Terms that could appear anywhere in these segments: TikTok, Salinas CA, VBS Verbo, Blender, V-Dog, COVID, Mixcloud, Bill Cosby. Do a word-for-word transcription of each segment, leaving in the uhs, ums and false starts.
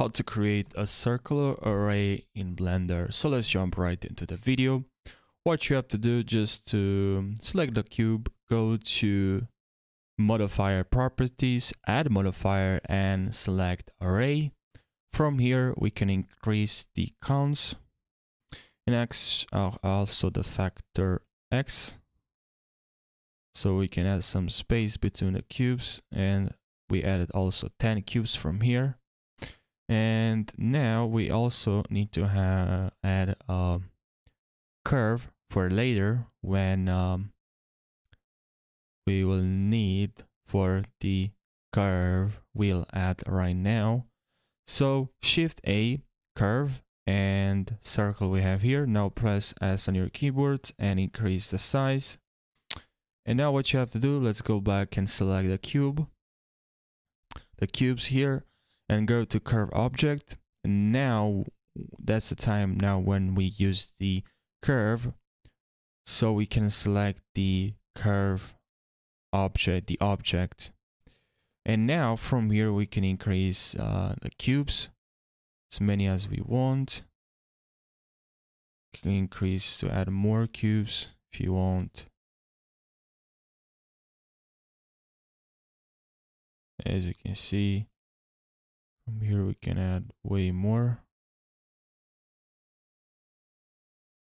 how to create a circular array in Blender. So let's jump right into the video. What you have to do, just to select the cube, go to modifier properties, add modifier, and select array. From here we can increase the counts and x, uh, also the factor x, so we can add some space between the cubes, and we added also ten cubes from here. And now we also need to have add a curve for later, when um, we will need for the curve we'll add right now. So shift A, curve, and circle we have here. Now press S on your keyboard and increase the size. And now what you have to do, let's go back and select the cube, the cubes here, and go to curve object. And now that's the time now when we use the curve. So we can select the curve object, the object. And now from here we can increase uh, the cubes as many as we want. You can increase to add more cubes if you want. As you can see, from here we can add way more.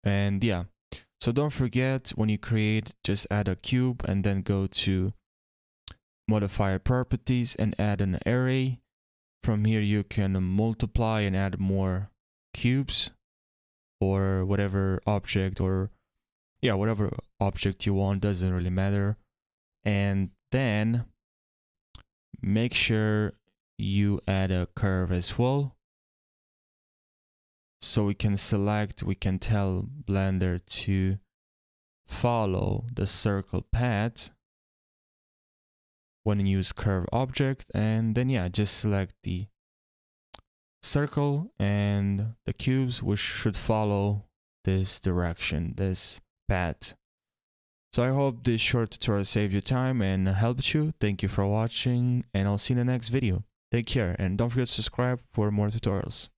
And yeah, so don't forget, when you create, just add a cube and then go to modifier properties and add an array. From here you can multiply and add more cubes, or whatever object, or yeah, whatever object you want, doesn't really matter. And then make sure you add a curve as well. So we can select, we can tell Blender to follow the circle path when you use curve object. And then yeah, just select the circle, and the cubes which should follow this direction, this path. So I hope this short tutorial saved you time and helped you. Thank you for watching, and I'll see you in the next video. Take care, and don't forget to subscribe for more tutorials.